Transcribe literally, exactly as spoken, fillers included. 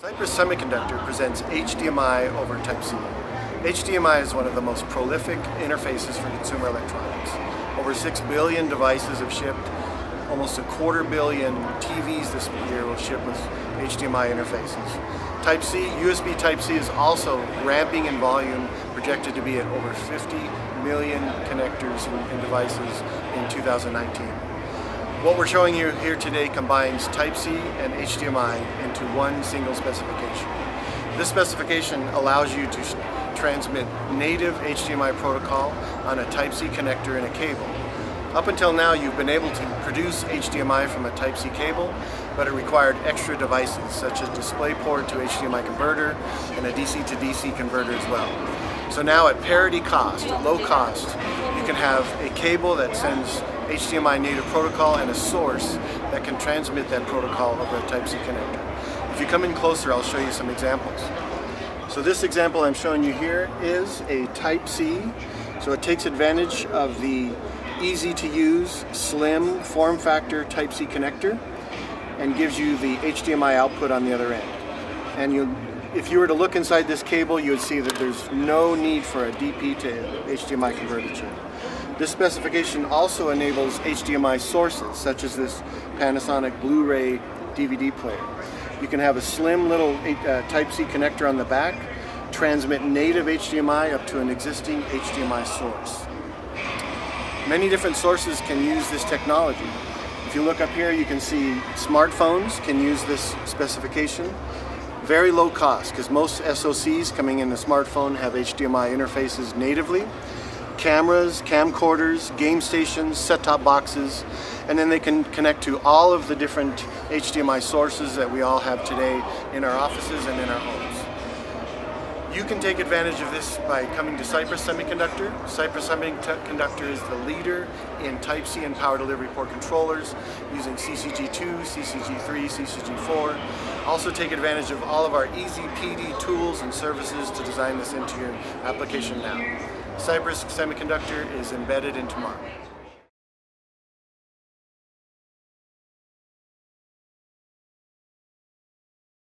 Cypress Semiconductor presents H D M I over Type C. H D M I is one of the most prolific interfaces for consumer electronics. Over six billion devices have shipped. Almost a quarter billion T Vs this year will ship with H D M I interfaces. Type C, U S B Type C is also ramping in volume, projected to be at over fifty million connectors and devices in two thousand nineteen. What we're showing you here today combines Type C and H D M I into one single specification. This specification allows you to transmit native H D M I protocol on a Type C connector and a cable. Up until now, you've been able to produce H D M I from a Type C cable, but it required extra devices such as DisplayPort to H D M I converter and a D C to D C converter as well. So now at parity cost, at low cost, you can have a cable that sends H D M I native protocol and a source that can transmit that protocol over a Type C connector. If you come in closer, I'll show you some examples. So this example I'm showing you here is a Type C. So it takes advantage of the easy to use, slim form factor Type C connector and gives you the H D M I output on the other end. And you, if you were to look inside this cable, you would see that there's no need for a D P to H D M I converter chip. This specification also enables H D M I sources, such as this Panasonic Blu-ray D V D player. You can have a slim little uh, Type C connector on the back, transmit native H D M I up to an existing H D M I source. Many different sources can use this technology. If you look up here, you can see smartphones can use this specification. Very low cost, because most S O Cs coming in the smartphone have H D M I interfaces natively. Cameras, camcorders, game stations, set-top boxes, and then they can connect to all of the different H D M I sources that we all have today in our offices and in our homes. You can take advantage of this by coming to Cypress Semiconductor. Cypress Semiconductor is the leader in Type C and power delivery port controllers using C C G two, C C G three, C C G four. Also take advantage of all of our easy P D tools and services to design this into your application now. Cypress Semiconductor is embedded in tomorrow.